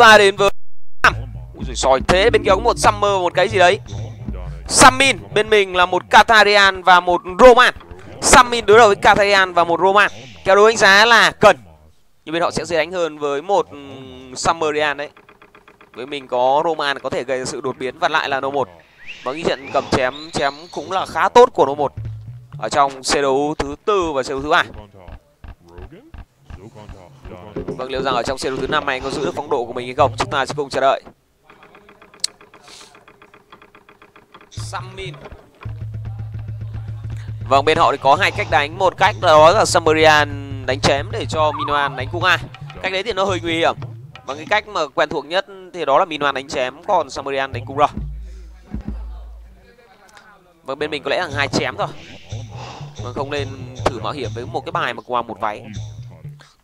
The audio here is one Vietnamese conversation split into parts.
ta đến với Cam. Úi dồi soi, thế bên kia có một Summer, một cái gì đấy Sammin. Bên mình là một Katarian và một Roman. Sammin đối đầu với Katarian và một Roman. Kéo đối đánh giá là cần. Nhưng bên họ sẽ dễ đánh hơn với một Summerian đấy. Với mình có Roman có thể gây ra sự đột biến vặn lại là No1. Và ghi nhận cầm chém cũng là khá tốt của No1 ở trong xe đấu thứ tư và xe đấu thứ 2. Vâng, liệu rằng ở trong xe đấu thứ 5 này có giữ được phong độ của mình hay không? Chúng ta sẽ cùng chờ đợi. Sammin. Vâng, bên họ thì có hai cách đánh. Một cách đó là Summerian đánh chém để cho Minoan đánh cung A. Cách đấy thì nó hơi nguy hiểm. Và cái cách mà quen thuộc nhất thì đó là Minoan đánh chém, còn Summerian đánh cung rồi. Và bên mình có lẽ là hai chém thôi. Và không nên thử mạo hiểm với một cái bài mà cung A một váy.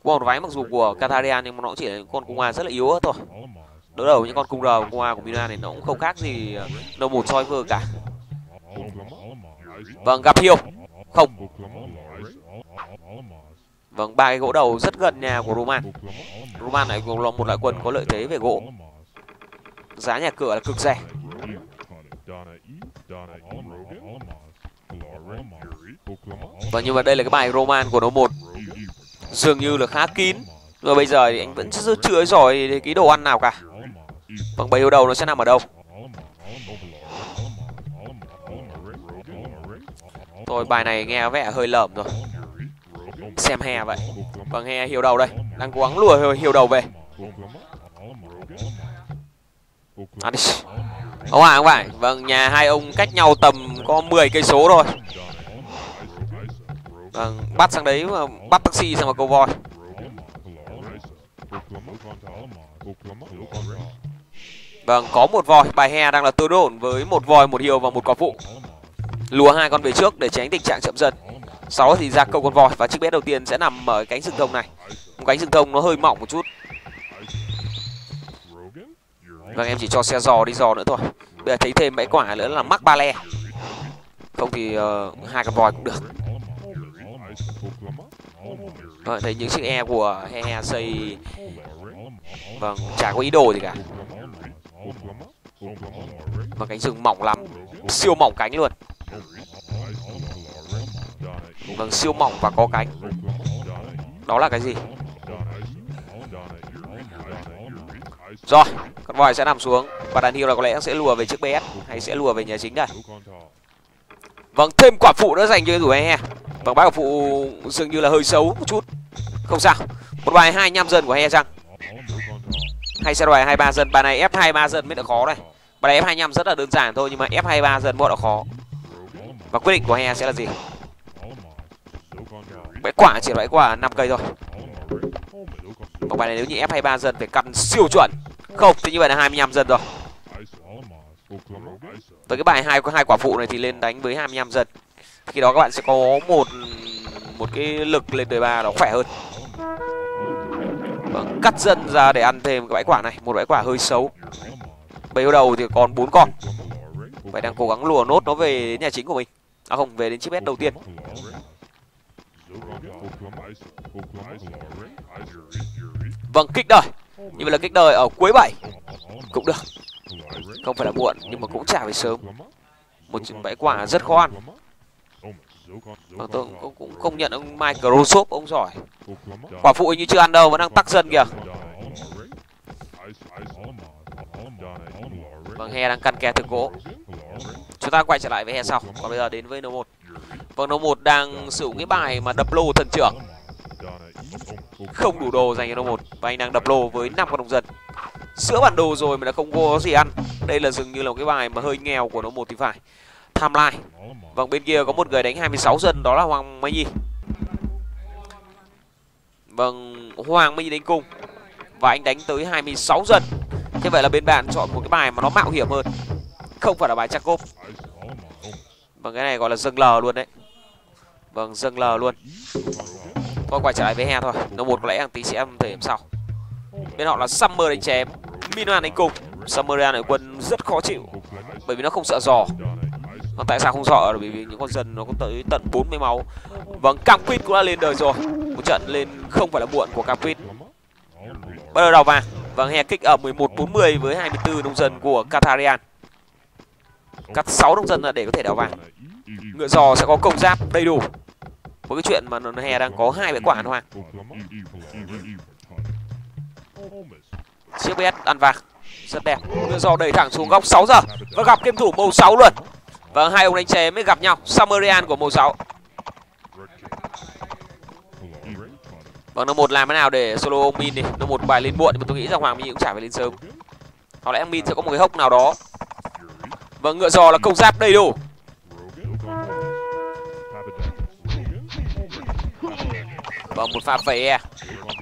Cung A một váy mặc dù của Katarian nhưng mà nó chỉ là con cung A rất là yếu thôi. Đối đầu những con cung R và cung A của Minoan này nó cũng không khác gì đâu một soi vừa cả. Vâng, gặp Hiêu. Không. Vâng, ba cái gỗ đầu rất gần nhà của Roman. Roman này cũng là một loại quân có lợi thế về gỗ. Giá nhà cửa là cực rẻ. Và nhưng mà đây là cái bài Roman của No1 dường như là khá kín. Và bây giờ thì anh vẫn chưa giỏi cái đồ ăn nào cả. Vâng, bầy yêu đầu nó sẽ nằm ở đâu? Thôi, bài này nghe vẻ hơi lởm rồi. Xem Hè vậy. Vâng, Hè Hiểu Đầu đây đang cố gắng lùa Hiểu Đầu về. Không phải, không phải. Vâng, nhà hai ông cách nhau tầm có 10 cây số thôi. Vâng, bắt sang đấy mà bắt taxi sang vào cầu voi. Vâng, có một voi. Bài Hè đang là tương đối ổn với một voi, một Hiểu và một quả phụ. Lùa hai con về trước để tránh tình trạng chậm dần. Sau đó thì ra câu con voi và chiếc bé đầu tiên sẽ nằm ở cánh rừng thông này. Một cánh rừng thông nó hơi mỏng một chút. Vâng, em chỉ cho xe giò đi giò nữa thôi. Bây giờ thấy thêm mấy quả nữa là mắc ba le. Không thì hai con voi cũng được. Vâng, thấy những chiếc E của He He xây. Vâng, chả có ý đồ gì cả. Và cánh rừng mỏng lắm. Siêu mỏng cánh luôn. Vâng, siêu mỏng và có cánh. Đó là cái gì? Rồi, con voi sẽ nằm xuống. Và đàn Hiêu là có lẽ sẽ lùa về trước BS. Hay sẽ lùa về nhà chính đây. Vâng, thêm quả phụ nữa dành cho thủ He. Vâng, bác quả phụ dường như là hơi xấu một chút. Không sao. Một bài 25 dân của He rằng. Hay sẽ bài 23 dân. Bài này F23 dân mới đã khó này. Bài này F25 rất là đơn giản thôi. Nhưng mà F23 dân bọn đã khó. Và quyết định của He sẽ là gì? Bãi quả chỉ bãi quả 5 cây thôi. Và bài này nếu như F23 dân phải căn siêu chuẩn. Không, thì như vậy là 25 dân rồi. Tới cái bài hai quả phụ này thì lên đánh với 25 dân. Khi đó các bạn sẽ có một cái lực lên đời 3 nó khỏe hơn. Vâng, cắt dân ra để ăn thêm cái bãi quả này. Một bãi quả hơi xấu. Bây giờ đầu thì còn 4 con. Vậy đang cố gắng lùa nốt nó về đến nhà chính của mình. À không, về đến chip S đầu tiên. Vâng, kích đời. Như vậy là kích đời ở cuối 7 cũng được. Không phải là muộn nhưng mà cũng chả phải sớm. Một bãi quả rất khó ăn. Vâng, tôi cũng công nhận ông Microsoft ông giỏi. Quả phụ như chưa ăn đâu, vẫn đang tắc dân kìa. Vâng, He đang căn kè thực gỗ. Chúng ta quay trở lại với He sau. Còn bây giờ đến với No1. Vâng, No1 đang sử dụng cái bài mà đập lô thần trưởng. Không đủ đồ dành cho No1. Và anh đang đập lô với 5 con đồng dân. Sữa bản đồ rồi mà đã không có gì ăn. Đây là dường như là một cái bài mà hơi nghèo của No1 thì phải. Tham Lai. Vâng, bên kia có một người đánh 26 dân. Đó là Hoàng Mai Nhi. Vâng, Hoàng Mai Nhi đánh cung. Và anh đánh tới 26 dân. Thế vậy là bên bạn chọn một cái bài mà nó mạo hiểm hơn. Không phải là bài chắc cốp. Vâng, cái này gọi là dâng lờ luôn đấy. Vâng, dâng lờ luôn. Thôi quay trở lại với He thôi. No1 có lẽ hàng tí sẽ thể làm sao. Bên họ là Summer đánh chém, Minoan đánh cùng. Summer là quân rất khó chịu. Bởi vì nó không sợ giò. Mà tại sao không sợ? Bởi vì những con dân nó có tới tận 40 máu. Vâng, Cam Quýt cũng đã lên đời rồi. Một trận lên không phải là muộn của Cam Quýt. Bắt đầu đào vàng. Vâng, he kick ở 11-40 với 24 nông dân của Katarian. Cắt 6 nông dân là để có thể đảo vàng. Ngựa giò sẽ có công giáp đầy đủ. Với cái chuyện mà he đang có 2 bãi quả Hoàng. Chiếc BS ăn vàng rất đẹp. Ngựa giò đẩy thẳng xuống góc 6 giờ và gặp game thủ màu 6 luôn. Và hai ông đánh chế mới gặp nhau. Sumerian của màu 6. Vâng, N1 làm thế nào để solo ông Min đi. N1 bài lên muộn nhưng mà tôi nghĩ rằng Hoàng Minh cũng chả phải lên sớm. Có lẽ Min sẽ có một cái hốc nào đó. Và ngựa giò là công giáp đầy đủ. Và một pha phẩy e.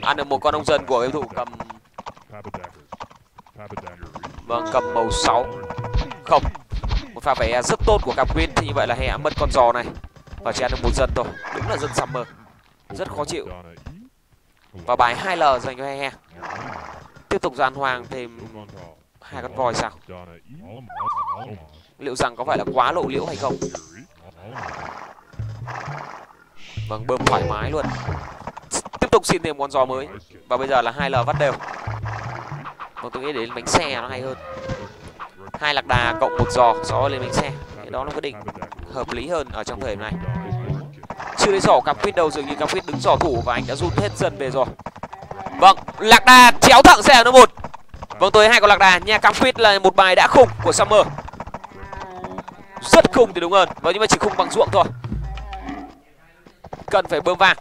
Ăn được một con nông dân của game thủ cầm. Vâng, cầm màu 6. Không. Một pha phẩy e rất tốt của Cam Quýt. Thì như vậy là he mất con giò này. Và chỉ ăn được một dân thôi. Đúng là dân Summer. Rất khó chịu. Và bài 2L dành cho he. Tiếp tục dàn Hoàng thêm 2 con voi sao? Liệu rằng có phải là quá lộ liễu hay không? Vâng, bơm thoải mái luôn. Tiếp tục xin thêm con giò mới. Và bây giờ là 2L vắt đều. Vâng, tôi nghĩ đến bánh xe nó hay hơn. 2 lạc đà cộng 1 giò, gió lên bánh xe. Thế đó là quyết định hợp lý hơn ở trong thời điểm này. Chưa lấy giỏ Cam Quýt đâu, dường như Cam Quýt đứng giỏ thủ và anh đã rút hết dân về rồi. Vâng, lạc đà chéo thẳng xe ở N1. Vâng, tới 2 con lạc đà. Nhà Cam Quýt là một bài đã khủng của Summer. Rất khủng thì đúng hơn. Vâng, nhưng mà chỉ khủng bằng ruộng thôi. Cần phải bơm vàng.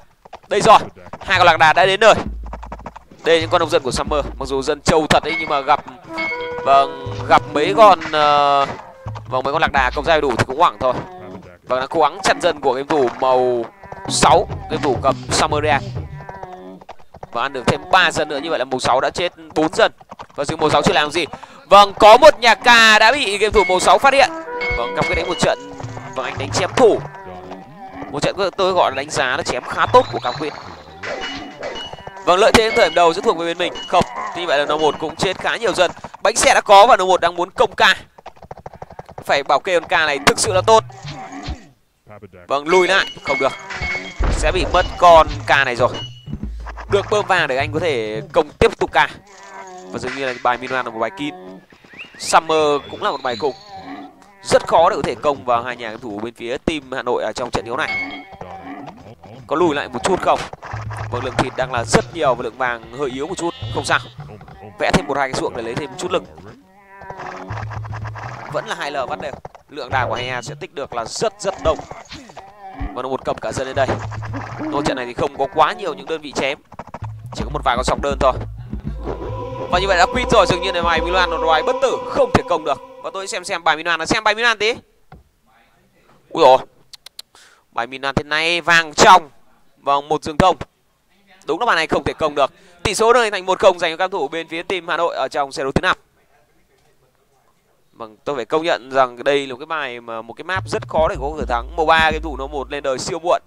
Đây rồi, 2 con lạc đà đã đến nơi. Đây những con nông dân của Summer. Mặc dù dân trâu thật ấy nhưng mà gặp gặp mấy con mấy con lạc đà công giai đủ thì cũng hoảng thôi. Vâng, đã cố gắng chặn dân của game thủ màu 6, game thủ cầm Summeria. Và ăn được thêm 3 dân nữa, như vậy là màu 6 đã chết 4 dân. Và dường màu 6 chưa làm gì. Vâng, có một nhà cà đã bị game thủ màu 6 phát hiện. Vâng, Cam Quýt đánh một trận. Vâng, anh đánh chém thủ. Một trận tôi gọi là đánh giá nó chém khá tốt của Cam Quýt. Vâng, lợi thế thời điểm đầu sẽ thuộc về bên mình. Không, như vậy là N1 cũng chết khá nhiều dân. Bánh xe đã có và N1 đang muốn công ca. Phải bảo kê con ca này thực sự là tốt. Vâng, lùi lại, không được. Sẽ bị mất con ca này rồi. Được bơm vàng để anh có thể công tiếp tục ca. Và dường như là bài Minoan là một bài kín. Summer cũng là một bài cùng. Rất khó để có thể công vào hai nhà cầu thủ bên phía team Hà Nội ở trong trận đấu này. Có lùi lại một chút không? Vâng, lượng thịt đang là rất nhiều và lượng vàng hơi yếu một chút. Không sao. Vẽ thêm 1-2 cái ruộng để lấy thêm một chút lực. Vẫn là 2L bắt đều. Lượng đà của he sẽ tích được là rất đông. Và nó một cầm cả dân lên đây. Nốt trận này thì không có quá nhiều những đơn vị chém. Chỉ có một vài con sọc đơn thôi. Và như vậy đã quýt rồi. Dường như là bài Milan nó đoái bất tử. Không thể công được. Và tôi xem bài Milan. Xem bài Milan tí. Úi dồi. Bài Milan thế này. Vàng trong. Vâng, một rừng thông. Đúng là bài này không thể công được. Tỷ số này thành 1-0 dành cho các thủ bên phía team Hà Nội ở trong xe đấu thứ 5. Vâng, tôi phải công nhận rằng đây là một cái bài mà một cái map rất khó để có thể thắng. MOBA game thủ N1 lên đời siêu muộn.